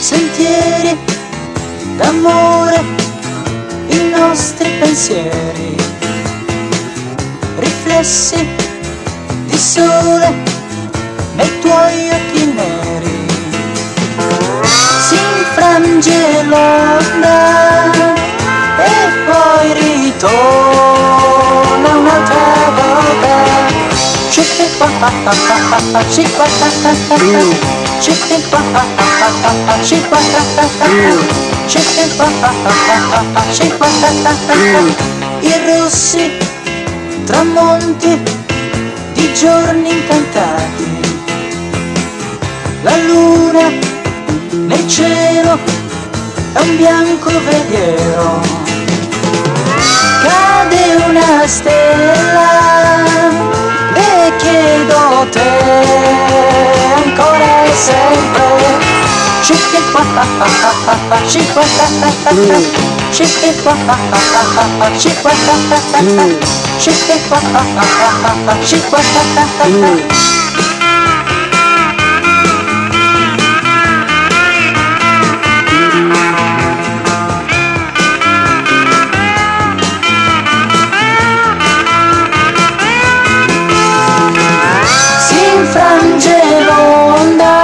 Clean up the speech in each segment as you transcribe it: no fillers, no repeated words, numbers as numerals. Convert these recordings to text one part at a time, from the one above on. Sentieri d'amore, i nostri pensieri, riflessi di sole nei tuoi occhi neri. Si infrange l'onda e poi ritorna un'altra volta. I rossi tramonti di giorni incantati, la luna nel cielo è un bianco veliero, cade una stella. Chiedo te ancora e sempre. Infrange l'onda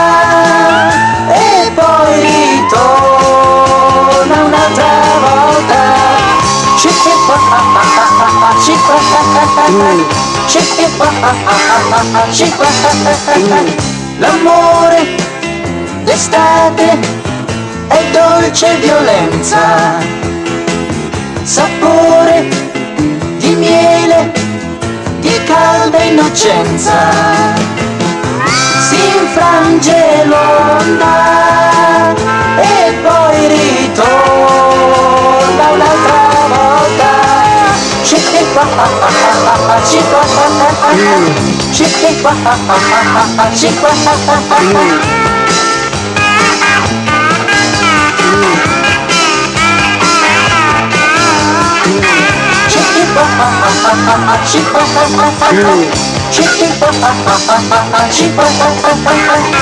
e poi ritorna un'altra volta. L'amore d'estate è dolce violenza, sapore di miele, di calda innocenza. Si infrange l'onda e poi ritorna un'altra volta. She put up,